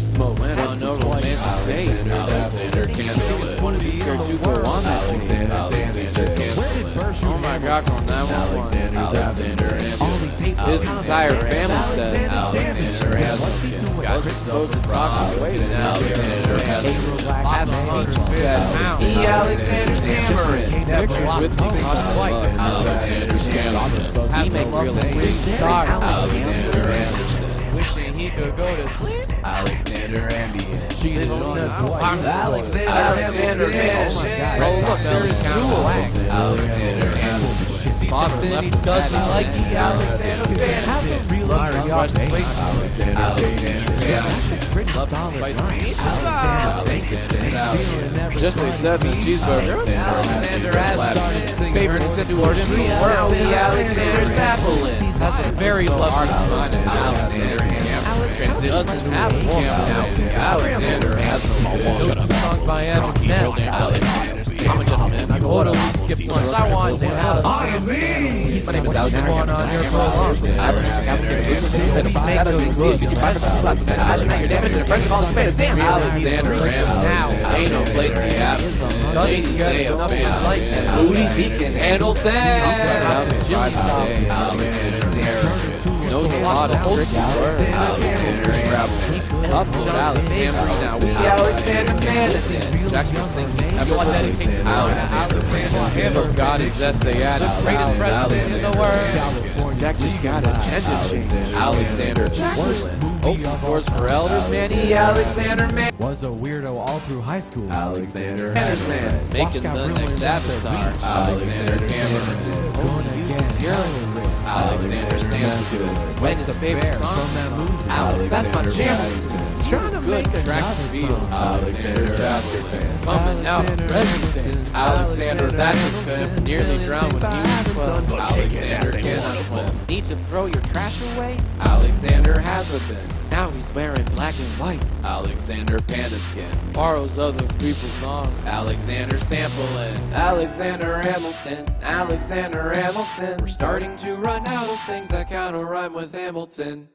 smoke. I don't know romantic fate. Alexander Cameron. Alexander Cameron. Oh my God, on that one. Alexander Hamilton. This entire family's dead. Alexander Hamilton. Guys are supposed to talk away to Alexander Hamilton. That's a speech. Alexander Cameron. Pictures with me cost life. Alexander Stancus. He make realistic stars. Alexander Anderson. Wishing he could go to Alexander Andy. She is on his wife. Alexander Anderson. Oh look, there is two. Alexander Anderson. Father left doesn't like he. Alexander Van. How can we love the place? Alexander Van. Love spicy. Alexander. Just a 7 cheeseburger. Alexander Affleck. Favorite steward in the world, Alexander Stancus. That's a very lovely son. Alexander Cameron. Transitions have one. Alexander has them all. Songs by Alexander Stancus. I'm a gentleman. I totally skipped lunch. I want out. My name is Alexander. On your phone. Alexander Rambo. Ain't no place to have. Moody's he can handle that. Knows a lot of old Alexander travel. Up with Alexander now. We Alexander Madison. Jackson's thinking everything. Alexander Rambo. If God exists, they add the greatest president in the world. Jackson's got agenda change. Alexander Jackson. Open doors for elders, Manny. Alexander Man was a weirdo all through high school. Alexander Man making the next avatar. Alexander Cameron. Alexander Stancus. When is the favorite song? Alex, that's my chance. Trying to make a track reveal. Alexander Jackson. Bumping out President. Alexander, that's a nearly drowned when he was 12. Alexander cannot swim. Need to throw your trash away? Alexander has a bin. Now he's wearing black and white. Alexander Pandaskin. Borrows other people's songs. Alexander Samplin. Alexander Hamilton. Alexander Hamilton. We're starting to run out of things that kind of rhyme with Hamilton.